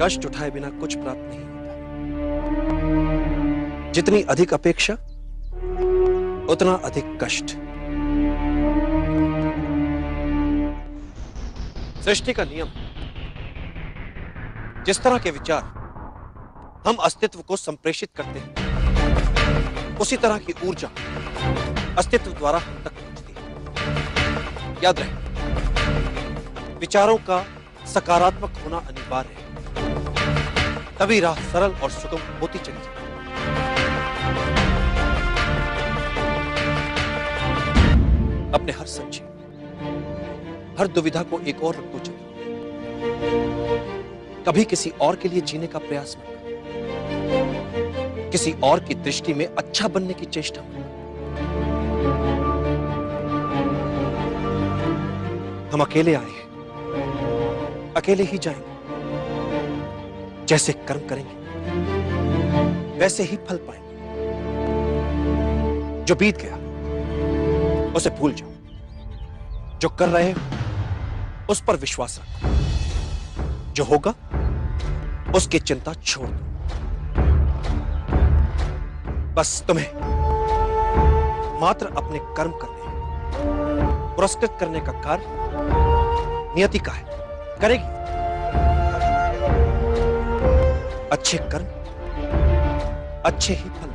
कष्ट उठाए बिना कुछ प्राप्त नहीं होता। जितनी अधिक अपेक्षा उतना अधिक कष्ट। सृष्टि का नियम, जिस तरह के विचार हम अस्तित्व को संप्रेषित करते हैं, उसी तरह की ऊर्जा अस्तित्व द्वारा हम तक पहुंचती है। याद रहे, विचारों का सकारात्मक होना अनिवार्य है, तभी राह सरल और सुगम होती चली जाती है। अपने हर संशय, हर दुविधा को एक और रख दो जगह। कभी किसी और के लिए जीने का प्रयास मत करो, किसी और की दृष्टि में अच्छा बनने की चेष्टा मत करो। हम अकेले आए हैं, अकेले ही जाएंगे। जैसे कर्म करेंगे वैसे ही फल पाएंगे। जो बीत गया उसे भूल जाओ, जो कर रहे हो उस पर विश्वास रखो, जो होगा उसकी चिंता छोड़ दो। बस तुम्हें मात्र अपने कर्म करने, पुरस्कृत करने का कार्य नियति का है, करेगी। अच्छे कर्म अच्छे ही फल।